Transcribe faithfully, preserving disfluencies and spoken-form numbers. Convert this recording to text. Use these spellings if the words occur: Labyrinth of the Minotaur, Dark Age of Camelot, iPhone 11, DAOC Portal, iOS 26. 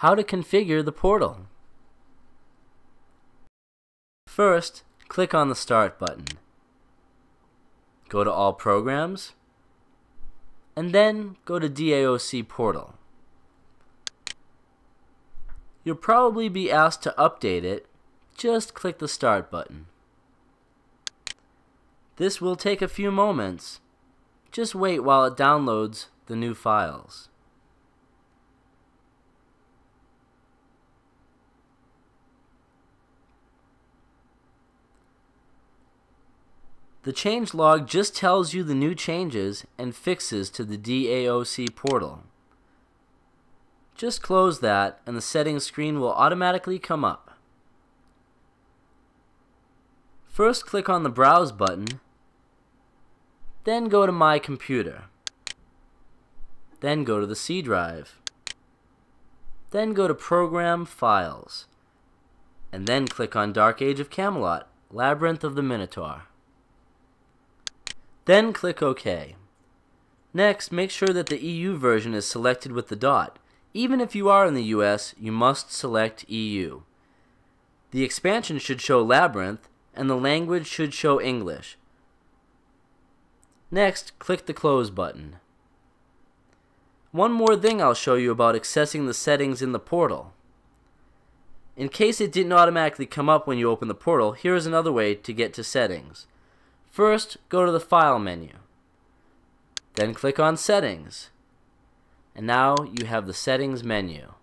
how to configure the portal. First, click on the Start button. Go to All Programs, and then go to D A O C Portal. You'll probably be asked to update it. Just click the Start button. This will take a few moments. Just wait while it downloads the new files. The changelog just tells you the new changes and fixes to the D A O C portal. Just close that and the settings screen will automatically come up. First, click on the Browse button, then go to My Computer, then go to the C drive, then go to Program Files, and then click on Dark Age of Camelot, Labyrinth of the Minotaur. Then click OK. Next, make sure that the E U version is selected with the dot. Even if you are in the U S, you must select E U. The expansion should show Labyrinth, and the language should show English. Next, click the Close button. One more thing I'll show you about accessing the settings in the portal. In case it didn't automatically come up when you open the portal, here is another way to get to settings. First, go to the File menu, then click on Settings, and now you have the Settings menu.